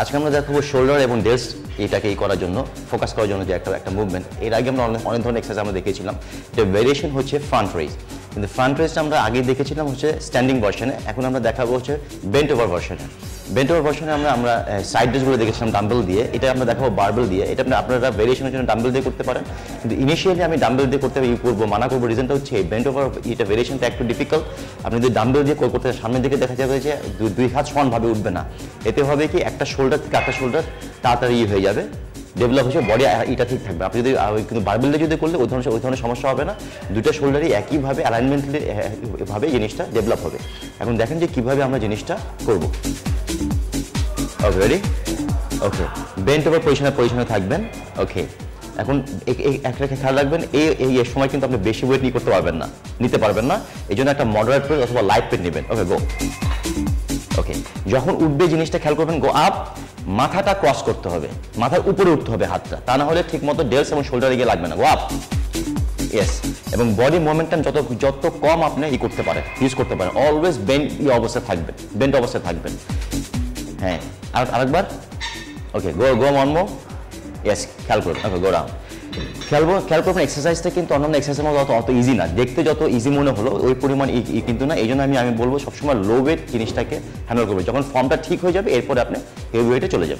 আজকে আমরা দেখব শোল্ডার এবং ডেস্ট এটাকেই করার জন্য ফোকাস করার জন্য যে একটা মুভমেন্ট। এর আগে আমরা অনেক ধরনের এক্সারসাইজ আমরা দেখেছিলাম। যে ভেরিয়েশন হচ্ছে ফ্রন্ট রেজ, কিন্তু ফ্রন্ট রেজটা আমরা আগে দেখেছিলাম হচ্ছে স্ট্যান্ডিং ভার্সনে, এখন আমরা দেখাবো হচ্ছে বেন্ট ওভার ভার্সনে। বেন্ট ওভার ভার্সনে আমরা সাইড রেজগুলো দেখেছিলাম ডাম্বেল দিয়ে, এটা আমরা দেখাবো বারবেল দিয়ে। এটা আপনারা ভেরিয়েশনের জন্য ডাম্বেল দিয়ে করতে পারেন, কিন্তু ইনিশিয়ালি আমি ডাম্বেল দিয়ে করতে করবো মানা করবো। রিজনটা হচ্ছে বেন্ট ওভার এটা ভেরিয়েশনটা একটু ডিফিকাল্ট। আপনি যদি ডাম্বেল দিয়ে করতে সামনের দিকে দেখা যাবে যে দুই হাত সমানভাবে উঠবে না, এতে হবে কি একটা শোল্ডার থেকে একটা শোল্ডার তাড়াতাড়ি হয়ে যাবে, ডেভেলপ হচ্ছে বডি এটা ঠিক থাকবে। আপনি যদি কিন্তু বারবেলটা যদি করলে ওই ধরনের সমস্যা হবে না, দুটা শোল্ডারই একইভাবে অ্যালাইনমেন্টভাবে জিনিসটা ডেভেলপ হবে। এখন দেখেন যে কীভাবে আমরা জিনিসটা করবো। Okay ready? Okay, bent over পজিশনে থাকবেন। ওকে, এখন একটা খেয়াল রাখবেন এই সময় কিন্তু আপনি বেশি ওয়েট নিতে পারবেন না, এই জন্য একটা মডারেট ওয়েট অথবা লাইট ওয়েট নেবেন। ওকে গো। ওকে, যখন উঠবে জিনিসটা খেয়াল করবেন, গো আপ, মাথাটা ক্রস করতে হবে, মাথার উপরে উঠতে হবে হাতটা, তা না হলে ঠিক মতো ডেলস এবং শোল্ডারে গিয়ে লাগবে না। Go up, yes. এবং বডি মোমেন্টাম যত কম আপনি ইউজ করতে পারেন, অলওয়েজ বেন্ট অবস্থায় থাকবেন। হ্যাঁ, আরেকবার। ওকে, গো মন, ইয়েস, খেয়াল করবেন। Okay, go down. খেয়াল করবেন এক্সারসাইজটা কিন্তু অন্যান্য এক্সারসাইজ অত ইজি না, দেখতে যত ইজি মনে হলো ওই পরিমাণ কিন্তু না। এই জন্য আমি বলবো সবসময় লো ওয়েট জিনিসটাকে হ্যান্ডেল করবেন। যখন ফর্মটা ঠিক হয়ে যাবে এরপরে আপনি হেভি ওয়েটে চলে যাবেন।